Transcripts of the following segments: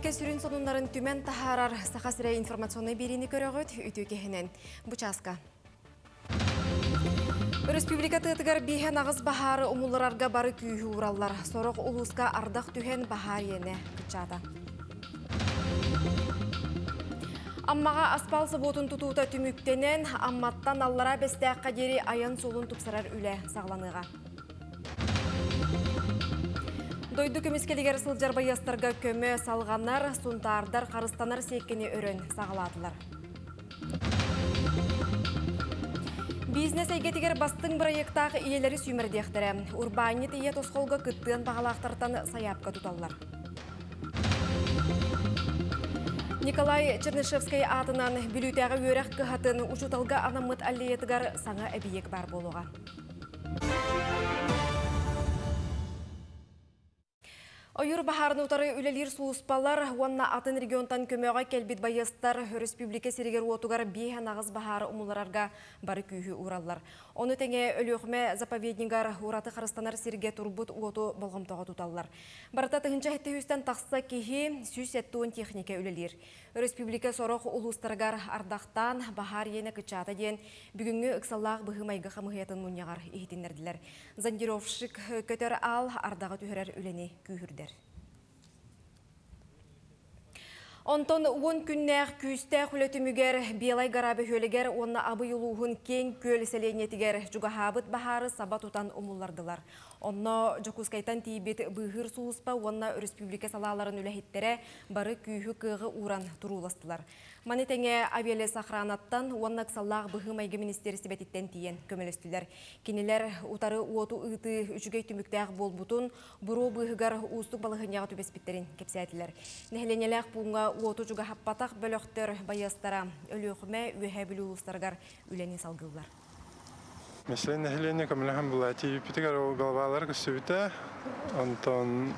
Бирке сүрін сонындарын түмен тахарар сақасырай информационный берені көрігіт үтігігінен. Бұчасқа. Республикаты тұғар бейхен ағыз бағары ұмылырарға бары күйі ұраллар. Сорық ұлысқа ардақ түхен бағар ені күтчады. Аммаға аспалсы ботын тұтуыта түміктенен, амматтан аллара бәсті қадері аян солын тұпсарар үлі сағланыға. Дойды көмескелігер сылджарба ястарға көмі салғанар, сұнтардар, қарыстанар секкені өрін сағладылар. Бизнес әйгетігер бастың проекттағы иелері сүймірдектірі. Урбанет ие тосқолға күттіған бағалақтартан саяпқа тұталылар. Николай Чернышевский атынан бүлүтәгә өрәк кыһатын учуталга анамыт аллеетгар саңа әбиек бар болуға. Ойыр бахарын утары үлелер суыспалар, уанна атын регионтан көмеға келбет байыстар, республика серегер уотугар бейхан ағыз бахары умыларарға бары күйі ураллар. Оны тәне өліғме заповеднигар ураты қарыстанар серге турбут уоту болғымтаға тұталлар. Барата тығынша әтті үстен тақса кейі сүйс әттуын техника үлелер. Республика сорық ұлыстарғар ардақтан бахар ені күтчаты ден бүгінгі ұқсаллағы бұғымайғы қамығиятын мұнияғар ехетіндерділер. Зандировшық көтер ал ардағы түйірер үлені күйірдер. Онтон уон күннәр күсті құлетімігер белай ғарабы хөлігер, онна абы елуғын кен көл селенетігер жүгахабыт бағары сабат ұтан ұмылардылар. Онна жүкускайтан тейбет бұғыр сұлыспа, онна республика салаларын үләхеттері бары күйі күйі уран тұруластылар. Манетеңе авиале сақранаттан, онна қсаллағы бұғымайғы министерісі бәтеттен тиен көмелістілер. Кенелер ұтары уоту ұйты үшігей түміктәғ бол бұтын, бұру бұғығар ұстық балығынеға түбеспеттерін кепсәтілер. Нәхленеләқ бұңға уоту жүгі хаппатақ бөліқтір байастара, өлі өқіме өйе білі ұлыстарғар үләне салғылар. Мәселен нәхлене көміліған бұл әте үпітігар ол ғалбалар күсібіті, Антон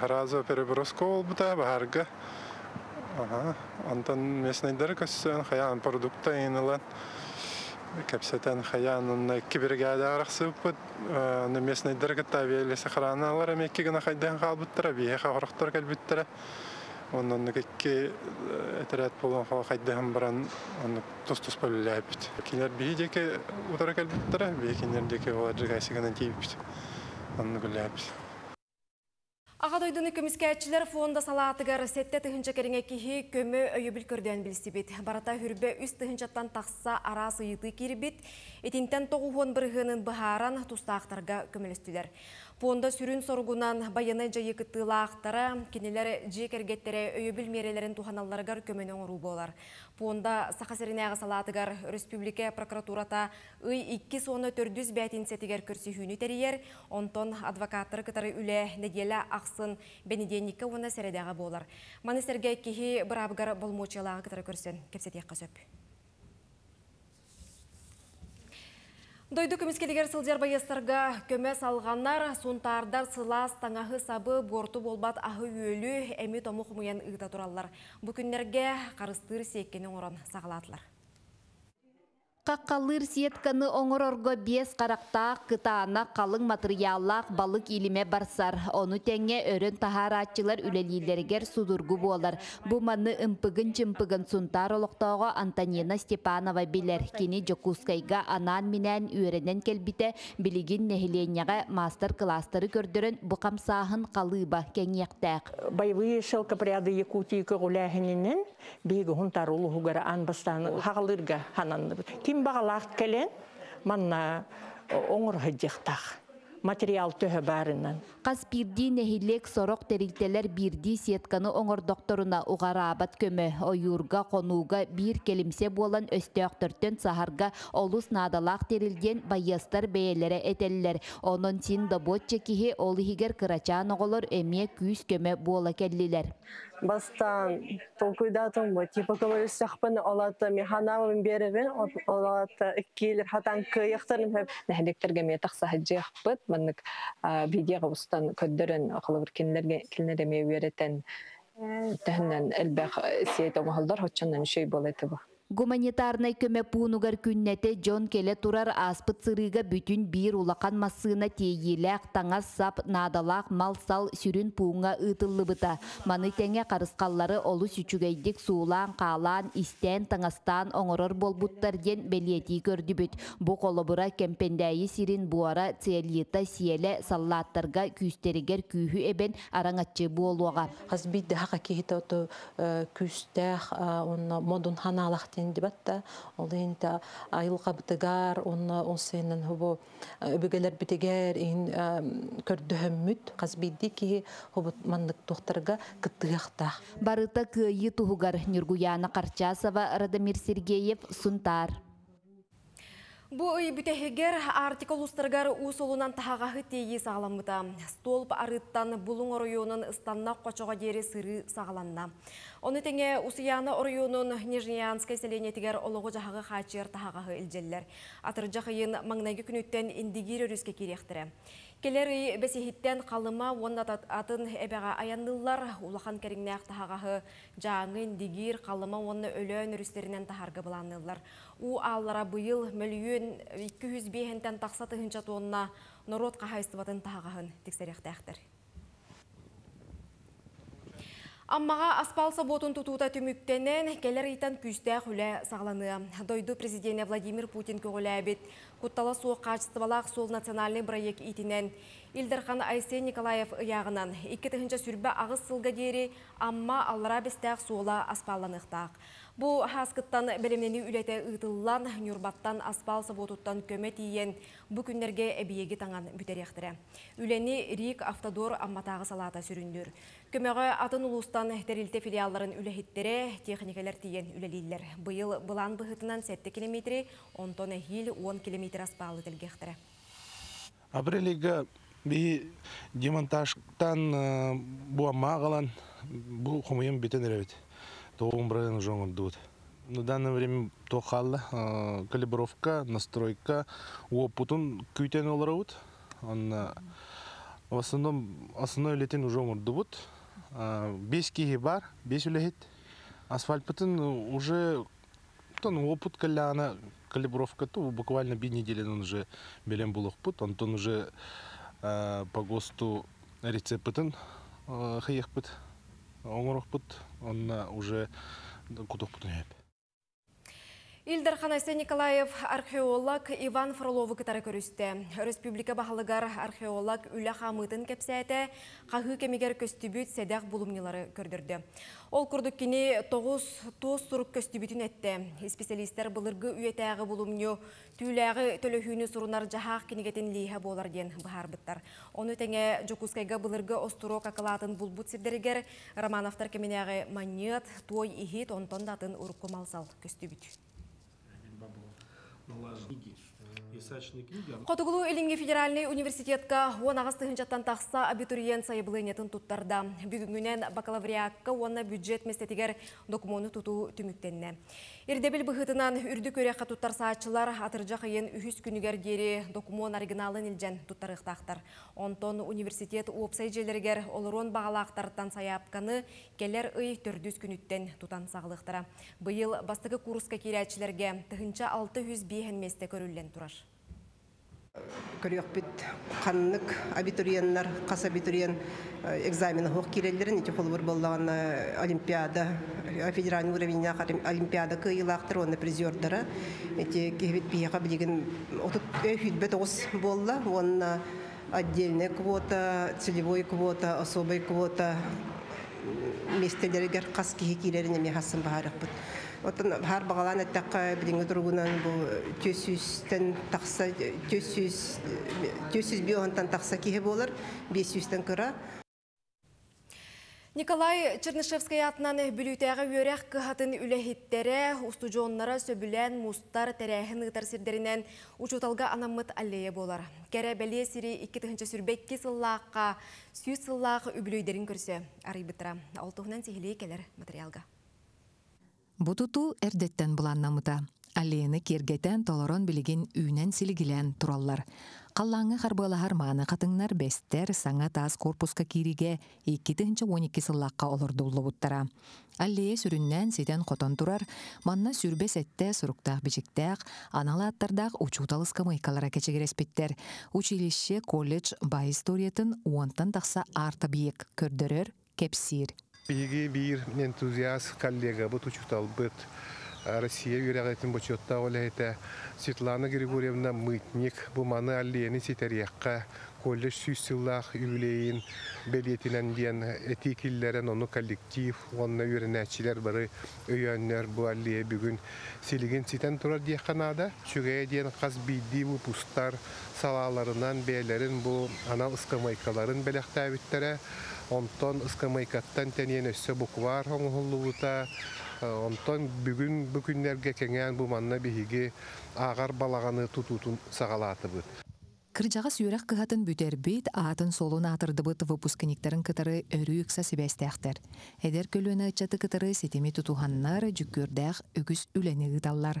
Харазо перебросқа ол бұта бағарға. Антон местнайдар көсін қаян продукты айнылан, көпсетен қаян кібергәді арақсы өппіт, местнайдар көтті авиялі сақыраны алар әмекке ғына қайдан қал бұттыра, бейхе қорықтыр кәл бұттыра. Оның көкке әтірәт болуын қал қайдан баран тұс-тұс бөлілі әппіт. Кенер бейдеке ұтара кәл бұттыра, бейкенердеке олар жығайсы ғынан тейіппіт. Оның күлі әппіт. Ағадойдыны көміскәтшілер фонда салатығар сетті тұхынша кәріңе кейі көмі өйебіл көрден білісі бет. Барата хүрбе үст тұхыншаттан тақса арасы еті кербет. Етінтен тоғы хон бірғының бұхаран тұстақтарға көмілістілер. Фонда сүрін сорғынан баяны жайы күттілі ақтара, кенелер жи кәргеттері өйебіл мерелерін тұханаларығар көмін оңыру болар. Фонда сақасырынағы салатығар республика прокуратурата үй 2 соны 400 бәтін сетігер көрсі хүні тәрер, онтон адвокаттары кітары үлі нәгелі ақсын бәнеденікке оны сәредағы болар. Манысерге кейі бір абығар болмочылағы кітары көрсін кепсетек қасөп. Дойды көмескелігер сылдар байыстарға көмес алғанар, сұнтардар, сылас, таңағы сабы, борты болбат, ағы өлі, әмі тому құмыян ұйда тұралар. Бүкіндерге қарыстыр секкенің орын сағылатылар. Қаққалыр сетканы оңырорғы 5 қарақтақ қытаана қалың материаллақ балық иліме барсар. Оны тәңе өрін тахаратчылар үлелейлергер судургу болар. Бұманы ұмпығын-чымпығын сұнтар олықтауға Антонина Степанова білер. Кені Джокускайға анан менен өрінен келбіте білігін нәхіленеға мастер-кластары көрдірін бұқамсағын қалыба кәңектәк. Байвы шелкапряды Якутии көғіләғінінен бейгі ғұнтарулы ғуғара анбастаны хағалырға хананды бұт. Бағалақ кәлін, манна оңырғы дектақ. Материал төһі бәрінен. Қаспирді нәхілек сорық тәріктелер бірді сетканы оңыр докторына ұғара абат көмі. Ойырға, қонуға бір келімсе болан өстеуқтіртін сахарға олыс надалақ тәрілген байыстар бәйелері әтелілер. Оның сен дабот чекігі олығығыр қырачан оғылыр әме күйіс көмі бола кәлілер. Бастан толкуйдатын бұл, типа көлі сәқпіні олаты механавын берівін, олаты үккейлер хатан көйіқтарын өп. Нәхілектерге метақса жеқпіт, бұнық бейдеғі ұстан көддірін қылығыр келінеріме өретен тәхінен әлбәқ сейт оғалдар, құтшаннан үшей болайты бұл. Гуманитарный көмепунугар күннәте Джон келе турар аспыт сырыга бүтін бир улақан массына тейеләк, таңас сап, надалақ, малсал, сүрін пуңа ұтылыбыта. Маны тәңе қарысқалары олы сүчігейдік суылан, қалан, истен, таңастан, оңырыр болбуттар ден бәлеті көрді бүт. Бұ қолыбыра кемпендәйі сирин буара целиета сиеле саллаттарға күйістерігер күйі әбен араңатчы болуға. Қазбейді хақа кейті өті күйістәқ, модун ханалақ дебатта, ол енді айылға бітігар, он сенің өбігелер бітігер, көрдіғім мүт, қазбейді ке маңдық тоқтарға күттіғақтақ. Барыта көйі тұғығар Нергуяна Қарчасова, Радамир Сергеев, Сунтар. Бу бүтәһигер артикул устаргар усулунан тахагы тейи сагаламыта. Столп арыттан булуң районын станнак кочога дери сыры сагаланна. Оны теңе усияны районын Нижнеянское селение тигер олого жагы хачер тахагы илжеллер. Атыржахын маңнайгы күнүттен индигир рүскө керектере. Келери бесихиттен калыма воннат атын эбега аяндылар улахан кериңнак тахагы жаңы индигир калыма вонны өлөн рүстеринен тахарга буланылар. У аллара быйыл миллион 200 бейхентен тақсатығынша тонна народ қағайыстыбатын тағағын тексеректі әқтір. Аммаға аспалса ботын тұтуыта түміктенен келер итан күзді құлі сағланы. Дойды президент Владимир Путин көғілі әбет. Құттала соқ қачыстыбалақ сол национальный проект итінен. Ильдар Ханасен Николаев ұяғынан. 2-тіңінші сүрбі ағыз сылға дері амма аллара бестәқ сола аспаланықтақ. Бу хаскыттан бәлемнені үләті ұйтылылан, нүрбаттан аспал саботуттан көмет иен бүкіндерге әбиеге таңан бүтеректірі. Үләні Рик Автодор амматағы салата сүріндір. Көмеға атын ұлыстан тәрілті филиалларын үләхеттері техникалер тиен үләлейлер. Бұйыл бұлан бұғытынан 7 километрі, 10 тонна хил 10 километр аспалы тілгектірі. Абрелеге бей демонтажтан бұамма қалан бұл құмайым бетен әрәуеті. На данное время то хала, калибровка, настройка, опутун кютен олраут. В основном основной летен уже мордут. Без кигибар, без улегит. Асфальт потен уже тон опут каляна калибровка то буквально 2 недели он уже белем был опут. Он тон уже по ГОСТу рецептен хаехпут. Он уже куток потуняет. Ильдар Ханасен Николаев, археолог Иван Фролов, который көрісті. Республика бағалығар археолог үлі қамытын кәпсәйті, қағы кемегер көстібіт сәдәқ болымнелары көрдірді. Ол күрдік кені 9-тоз сұрып көстібітін әтті. Специалистер бұлырғы үйетәғы болымне түйләғы төліхүйіні сұрынар жағақ кенегетін лейхе болар ден бұхар бұттар. Оны тәне Джокускайға бұлырғы остырок ақылатын бұлбұт сәддергер Романовтар кеменәғы манет, той ихет, онтондатын ұрыққы малсал көстібіт. Котугулу Элинге федеральный университетка 10 агыстыгынчаттан тақса абитуриент сайыбылынетін туттарда. Бүгінгінен бакалавриакка онна бюджет местетігер документу туту түміктенне. Ирдебіл бұғытынан үрді көрекқа туттар саатчылар атыржақ ең үхіс күнігер дері документ оригиналын елжен туттарықтақтар. Онтон университет уопсай желергер олырон бағалақтарыттан саяпқаны келер үй 400 күніттен тутан сағылықтыра. Бұйыл бастығы курска керәтшілерге тығынша 600 бейхен месте көрілден турар. Көрекпет қанлық абитуриеннар, қас абитуриен экзамены хоқ керелдерін, ете қолбыр болған олимпиада, федеральный уровень олимпиада күйілақтыр, оны призердары. Ете кебет бейеға білеген өйтбет оғыз болла, оны отдельная квота, целевой квота, особой квота, местелергер қас кейекелеріне мехасын бағарық бұд. Хар бағалан әттәққа біліңгі тұрғынан бұл 200 биоғантан тақса кейі болар, 500-тен күра. Николай Чернышевский атынан бүлітәғі өрәқ қығатын үләхеттері, ұстужонлара сөбілән мұстар тәрәхін ғытарсердерінен ұчуталға анамыт әллея болар. Кәрі бәле сірі 2-тіңші сүрбәкке сыллаққа, сүй сыллақ үбілейдерін көрсе арибытыра. Алтығынан сегілей келер материалға. Бұтуту әрдеттен бұланнамыта. Аллені кергетен толорон білеген үйнен сілігілен тұраллар. Қаллаңы қарбылы харманы қатыңнар бәстер саңа таз корпуска кириге 2-12 сыллаққа олырды ұллығыттара. Әллие сүріннен седен қотан тұрар, манна сүрбес әтті сұрықтақ бежіктәқ, аналы аттардақ учуталысқа майкалара кечегереспеттер. Училище, колледж, бай историятын уантан тақса арта биек, көрдірір, кепсир. Биге бир энтузиаст коллега бұт учутал бұт. Россия юрагатын бочотта олайта Светлана Григорьевна Мытник буманы аллени ситерякка коллеж сүсүллах үлейин белетиленген этикиллерен ону коллектив онна юренечилер бары өйөннөр бу аллие бүгүн силигин ситен турар дияханада чүгөй ден каз бидди выпустар салаларынан бээлерин бу анал ыскамайкаларын белектабиттере онтон ыскамайкаттан тенен өссө буквар оңулуута онтон бүгүн бүкүннерге кеңен бу манна биһиги агар балаганы тутутун сагалатыбыт. Кыржага сүйрөк кыхатын бүтербит, атын солуна атырдыбыт выпускниктерин кытары өрүйүксө себестеактер. Эдер көлөнө чаты кытары сетеми тутуханнар жүккөрдөх өгүс үлөнү таллар.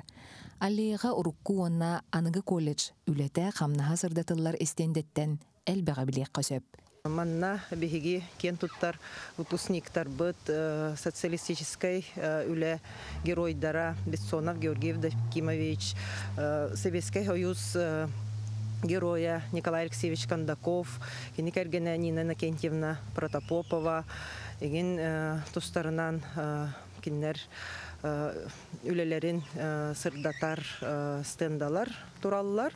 Аллега уруккуна аныгы колледж үлөтө хамна хазырда тыллар эстендеттен элбеге билек көсөп. Манна беги кентуттар выпускниктар быт социалистической үле герой дара Бетсонов Георгиевда Кимович, Советский Союз героя Николай Алексеевич Кандаков, Кинике Геннадьевна Протопопова, еген тустарынан кинер үлелерин сырдатар стендалар тураллар.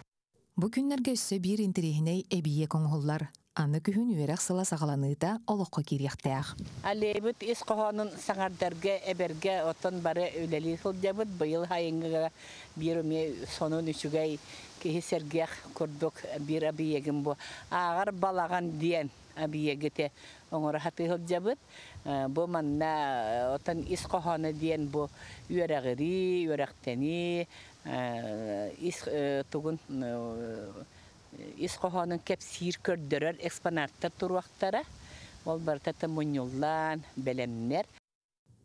Бүгүннерге өссө бир интерегиней эбие коңголлар. Аны күһүн үйрәк сыла сағаланыда олыққа керектәк. Әлейбіт ес қоғанын саңардарға әберге отын бары өлелі қылдебіт. Бұйыл хайынғыға бір өме сонын үшігей кейсергек көрдік бір әбиегім бұ. Ағар балаған дейін әбиегіте оңыры хаты қылдебіт. Бұ манна отын ес қоғаны дейін бұ үйрәғірі, үйрәқтені, ес тұғын Исхоһанын кепсир көрдөрөр экспонаттар туруактара, ол бартата муньоллан, белемнер.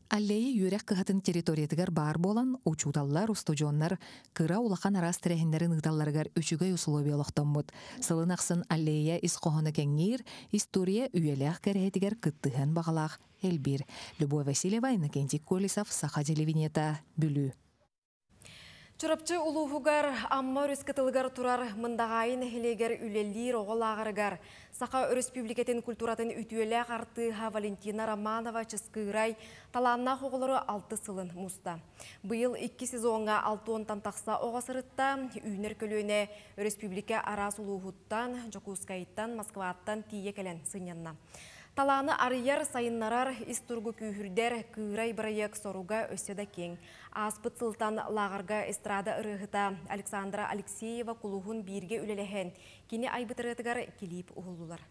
Аллеи юрек кыхатын территориятыгар бар болан, учуталлар, устужоннар, кыра улахан арас тирехиндерин ыгдалларыгар үчүгөй условиялыктанбыт. Сылынаксын аллея исхоһаны кеңир, история үйелеах керехетигер кыттыхан багалаах элбир. Любовь Васильева, Иннокентий Колесов, Саха телевинета, Бүлү. Чурапчы улуғугар, амма өріскітілгар тұрар, мұндағайын хелегер үлелер оғылағыргар. Сақа Республикатын культуратын үтуелі қартыға Валентина Романова ческырай таланна қоғылары 6 сылын мұста. Бұйыл 2 сезонға 6-10 тақса оғасырытта, үйнер көліне Республика арас улуғыттан, Джокускайттан, Москваттан тие келен сынянна. Таланы арыяр сайыннарар, истургу күйірдер, күйрай бірайек соруға өседі кен. Аспыт сылтан лағырға эстрада ұрығыта Александра Алексеева кулуғын бирге үлелеген. Кені айбытырғытығар келіп ұғылулар.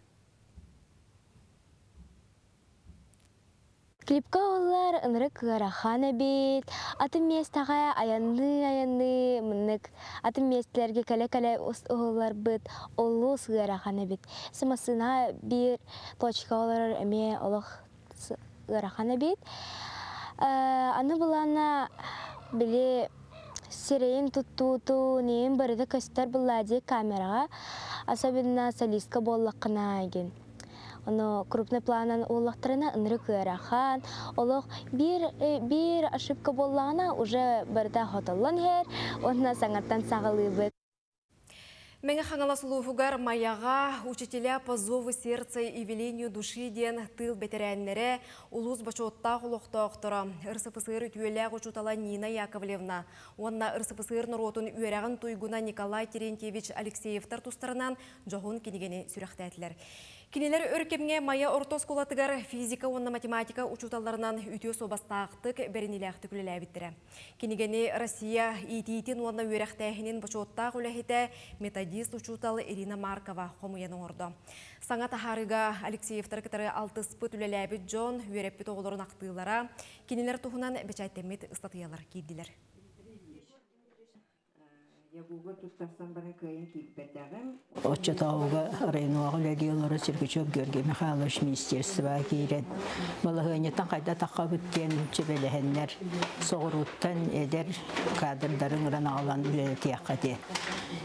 Клипка олар ынры кыара хана бит, атын местага аянны-аянны мынык, атын местелерге кале-кале олар бит, олу сыара хана бит. Сымасына бир точка олар эме олох сыара хана бит. Аны булана биле сирейн тутту, нейн барды көстер буллади камерага, особенно солистка боллакына эген. Но крупный планан улахтрана нрыкырахан, олох бир ошибка боллана уже барда хоталлан хер, онна саңаттан сағылыбы. Менге хаңалас улуфугар маяға учителя по зову сердца и велению души ден тыл бетереннере улус бачотта улохта оқтора. РСФСР түйелі ғучутала Нина Яковлевна. Онна РСФСР нұротын үйерағын туйгуна Николай Терентьевич Алексеевтар тустарынан жоғын кенегені сүріқтәтілер. Кинелер өркемге мая ортос кулатыгар физика онна математика учуталарынан үтө собастаактык беренилеакты күлелебиттире. Кинигени Россия ИТИТин онна үйрәхтәһинин бачоттак үләһите методист учуталы Ирина Маркова хомуяны ордо. Саңа тахарыга Алексеевтар кытары 6 спыт үлелебит Джон үйрәппит оголорун актыылара. Кинелер тухунан бечайтемит статьялар кийдилер. Отчетауга районного легиона Сергеев Георгий Михайлович министерства кирет. Малаханитан когда тахабутен чебелехнер сорутан эдер кадр дарынран алан тиякате.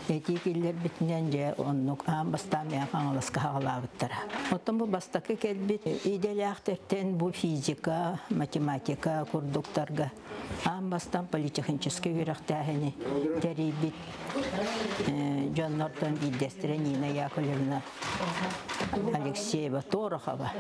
Эти киллер битненде он нукам бастами англоскагалавтера. Потом бы бастаки кельбит иделяхтертен бу физика, математика, курдокторга, ам бастам политехнические вирахтяни, терибит. Джон Нортон и Дестранина Яковлевна Алексеева Торохова.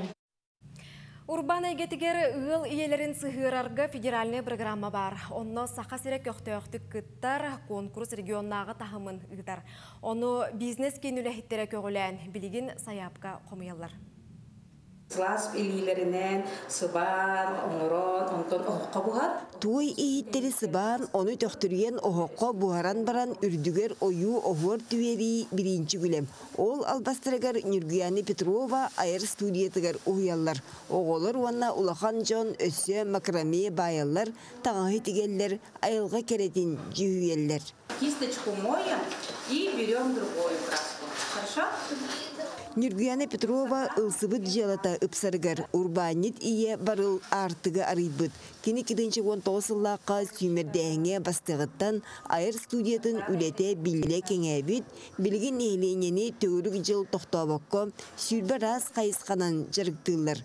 Урбана Гетигер Ил Елерин Сыгырарга федеральная программа бар. Онно сахасире көхтөктүк кыттар конкурс регионнага тахымын ыгдар. Ону бизнес кенүлехиттере көгөлөн билигин саяпка комуяллар. Слаз илилеринен сыбан оңорон онтон оһоққа буһар. Туй ииттери сыбан оны төктүрген оһоққа буһаран баран үрдүгер ою овор түери биринчи күлем. Ол албастырыгар Нергуяна Петрова айыр студиятыгар уяллар. Оголор уанна улахан жон өссө макраме байаллар таңаһы тигеллер айылга керетин жүйеллер. Кисточку моем и берем другую краску. Хорошо? Нергуяна Петрова Ильсив Джиллата ыпсарыгар урбанит ие барыл артыга арыйбыт. Кинике 19-лака сүймердәңе бастыгыттан айыр студиятын үлете биле кеңәбит, билген нейленени төгүрүк жыл токтабакка сүрбе раз кайысканан жарыктылар.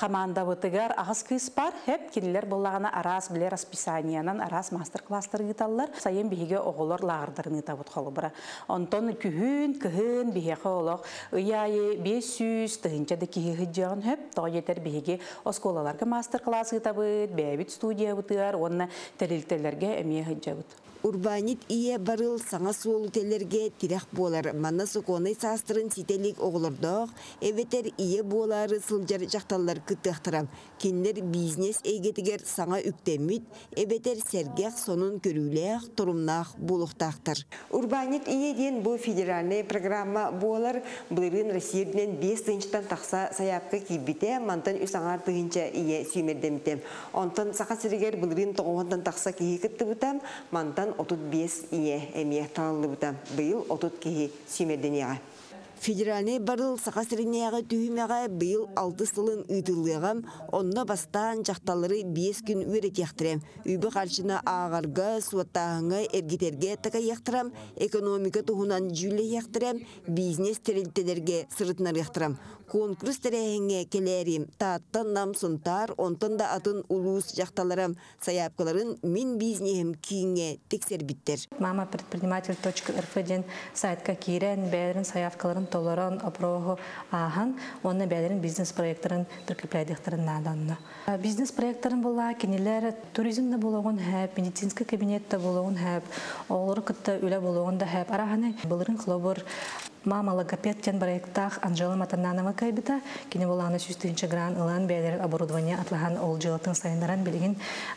Команда бытыгар агыс кыс бар, хеп киллер боллагана арас биле расписаниянан арас мастер-класстар гыталлар, сайын биге оголор лагырдырны табыт холу бара. Онтон күһүн биге холок, уяе 500 тыгынчада киһи жагын хеп, тоетер биге осколаларга мастер-класс гытабыт, бебит студия бытыгар, онна терилтелерге эмне гыжабыт. Урбанит ие барыл саңа суолу телерге тирэх болар. Манна соконай саастырын сителик оголордог, эветер ие болары сылжар жакталлар кыттыктырам. Киндер бизнес эйгетигер саңа үктемит, эветер сергех сонун көрүлэх, турумнах болуктактыр. Урбанит ие ден бу федеральный программа болар. Былырын Россияден 5-тан такса саяпка кибите, мантан үсаңар тыгынча ие сүймердемитем. Онтан сака сиригер былырын тоғонтан такса кии кыттыбытам, мантан отут бес ие эмиэ талылыбыта. Быйыл отут кихи сүймерденеға. Федеральный барыл сақасырынеға түйімеға быйыл 6 сылын ұйтылығам, онына бастан жақталары 5 күн өретектірем. Үйбі қаршына ағарға, суаттағыңа, әргетерге тіға ектірем, экономика тұхынан жүлі ектірем, бизнес терелтелерге сұрытынар ектірем. Конкурс тәрәйіңе келерім, таттан нам сұнтар, онтан да атын ұлыс жақталарам, саяпқаларын мен бизнесім кейінге тексербіттер. Мама предприниматель.рф сайтқа кейрен, бәрін саяпқаларын толорон опрого ахан, онна бәлерин бизнес-проекторын түркіпляйдықтырын наданына. Бизнес-проекторын болла, кенелер туризмда болуғын хэп, медицинска кабинетта болуғын хэп, олыр күтті үлі болуғын да хэп. Арағаны бұлырын қылобыр мама логопедтен проекттақ Анжела Матананова кайбіта, кені болағына 100-тінші гран ылан бәлерин оборудования атлаған ол жылытын сайындаран білген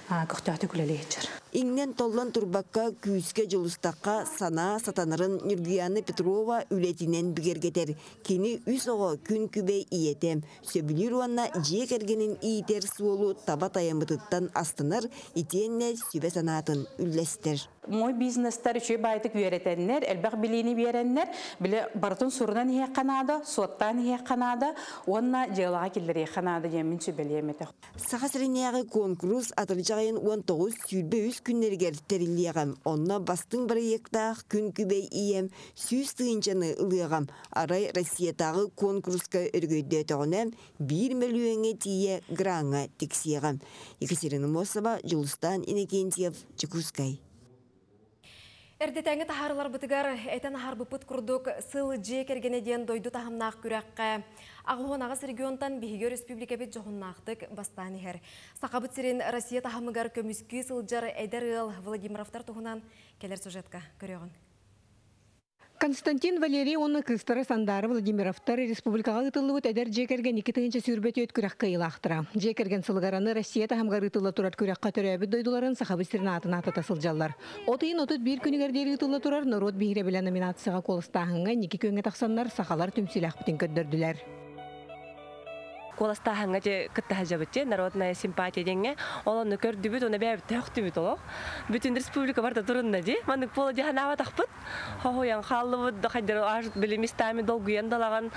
күхтіғті күлелі етчір. Иңнен толлан турбакка, күйіске жылыстаққа сана сатанырын Нергуяна Петрова үлетінен бігергетер. Кені үс оғы күн күбе иетем. Сөбілер уанна жек әргенін иетер суолу таба таямытыттан астыныр, итенне сөбе санатын үллестер. Мой бизнестар үші байтық веретеннер, әлбәқ білейіні вереннер, біле бартын сұрынан ие қанады, суаттан ие қанады, онна желаға келдер ие қанады, емін сөбелемеді. Сақасырынеғы конкурс атыржағын 19 сүрбе күннергер терилиягам, онна бастың проекттах күн күбей ием, сүйс тыынчаны ылыягам. Арай Россиятағы конкурска өргөйді тоғынам, 1 миллионге тие гранға тексиягам. Екатерина Мосова, Жылыстан Инекентьев, Чекускай. Эрдетәңі тахарылар бұтығар, әйтен харбыпыт күрдік, сыл джек ергенеден дойды тахымнақ күрәққа. Ағуанағыз регионтан бігігер республика бет жоғыннақтық бастан ехер. Сақабыт сирен Россия тахымығар көміскі сылджар әйдер ғыл Владимировтар тұғынан келер сюжетка көрегін. Константин Валерий, он кыстары сандары Владимировтарел республикага ытылыбыт эдер жекерген 2-нче сүрбөтү өткүрөк кыйлактыра. Жекерген сылгараны Россия тамгар ытылла турат күрөккө төрөбү дойдуларын сахабы сирнатын атата сылжаллар. Отын отут бир күнүгөр дери ытылла турар народ бийре белен номинацияга колстагынга 2 көңө таксаннар сахалар түмсүлөк бүтүн көддөрдүлөр. колоста хангаче кыттахажабытче народная симпатия денге олонну көрдүбүт уну бэбит тактүбүт олох бүтүн республика барда турунна же мандык поло жаханава такпыт хохоян халлыбыт да кайдыр ажыт билимистами долгуян далаган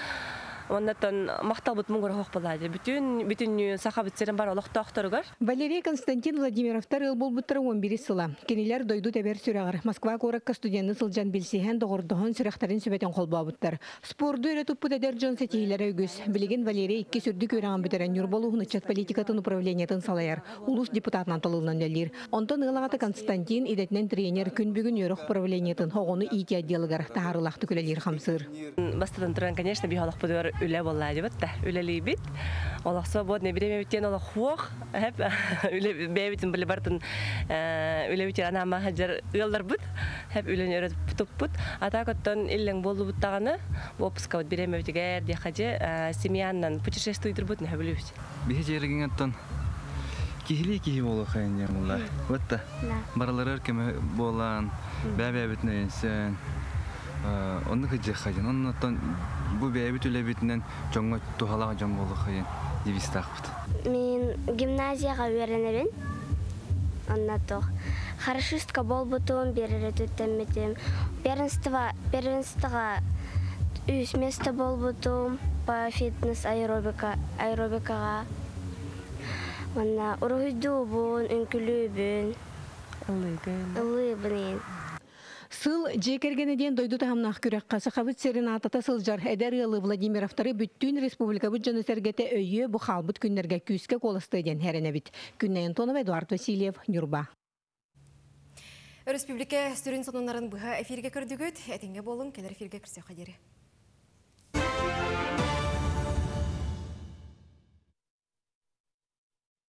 Оннатан мақталбыт муңгар хокпалады. Бүтүн сахабытсерин бар олох тохторгор. Валерия Константин Владимировтарел болбуттар 11 сыла. Кенелер дойду дебер сүрәгәр. Москва коракка студентны сылжан билсеһен догордогон сүрәктәрен сөбәтен колбабыттар. Спорду өйрәтүп пүтәдәр Джон сәтийләре үгез. Билеген Валерия икки сүрдү көрәгән бөтәрән юрбалуны чат политикатын управлениятын салаяр. Улус депутатынан талылынан дәллир. Антон ылагата Константин идәтнән тренер күнбүгүн юрак управлениятын хогыны ити отделгар таарылах түкүләләр хамсыр. Бастыдан турган, конечно, бихалык пүтәр Уля Володеватта, Уля Либит, Олах свободное время витен Олах Хуох, Уля Бевитин Балибартин, Уля Витирана Махаджар Уилдарбут, Уля Нерет Птуппут, а так вот он Иллинг Болубутана, Опска, вот время витигает, я ходе, семьянан, путешествует работный, я люблю. Бихаджи Регинатон, Кихили Кихиволоха не было, вот та, Барларерками Болан, Бевитный Сен. Он ходил, он там бубеет улевитнен, чонго тухала чонголо ходил, девистах. Мин гимназия уверенный, он на то. Хорошистка был бы он берет этим первенство, из места был бы по фитнес аэробика. Он на ургиду был инклюбен, улыбный. Сыл жекергенеден дойду тахамнах күрәкка сахабыт серената тасылжар әдәр елы Владимировтары бүттүн республика бүджаны сәргәте өйе бухалбыт күннәргә күскә колысты ден һәренә бит. Күннәен тонып Эдуард Васильев, Нюрба. Республика сүрін сонунарын бұға эфирге көрдігіт. Әтенге болын, кенер эфирге кірсе қадері.